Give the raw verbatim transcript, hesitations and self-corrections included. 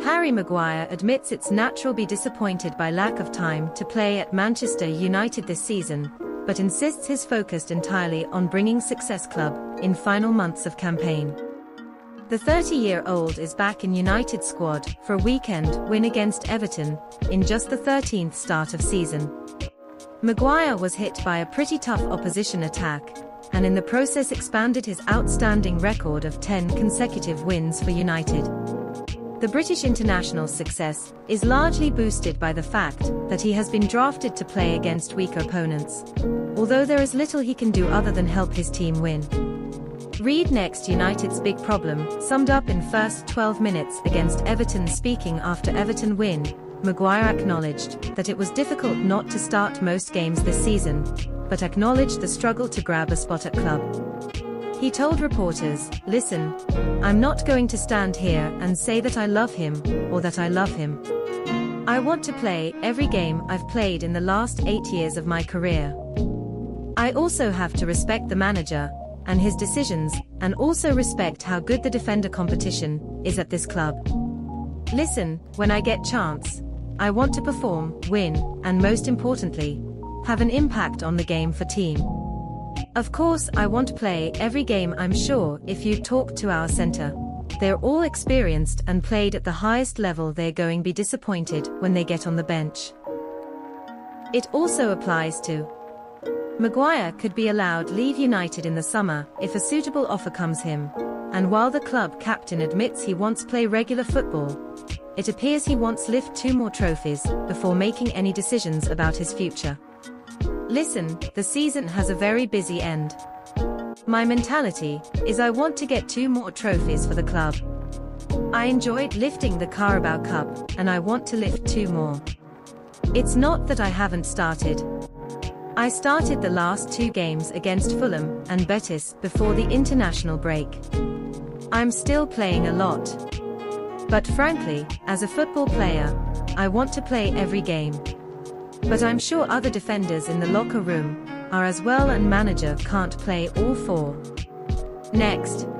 Harry Maguire admits it's natural to be disappointed by lack of time to play at Manchester United this season, but insists he's focused entirely on bringing success club in final months of campaign. The thirty-year-old is back in United squad for a weekend win against Everton in just the thirteenth start of season. Maguire was hit by a pretty tough opposition attack, and in the process expanded his outstanding record of ten consecutive wins for United. The British international's success is largely boosted by the fact that he has been drafted to play against weaker opponents, although there is little he can do other than help his team win. Read next United's big problem, summed up in first twelve minutes against Everton. Speaking after Everton win, Maguire acknowledged that it was difficult not to start most games this season, but acknowledged the struggle to grab a spot at club. He told reporters, "Listen, I'm not going to stand here and say that I love him, or that I love him. I want to play every game I've played in the last eight years of my career. I also have to respect the manager and his decisions, and also respect how good the defender competition is at this club. Listen, when I get chance, I want to perform, win, and most importantly, have an impact on the game for team. Of course I want to play every game. I'm sure if you talk to our centre, they're all experienced and played at the highest level. They're going to be disappointed when they get on the bench." It also applies to Maguire could be allowed to leave United in the summer if a suitable offer comes him, and while the club captain admits he wants to play regular football, it appears he wants to lift two more trophies before making any decisions about his future. "Listen, the season has a very busy end. My mentality is I want to get two more trophies for the club. I enjoyed lifting the Carabao Cup, and I want to lift two more. It's not that I haven't started. I started the last two games against Fulham and Betis before the international break. I'm still playing a lot. But frankly, as a football player, I want to play every game. But I'm sure other defenders in the locker room are as well, and manager can't play all four." Next.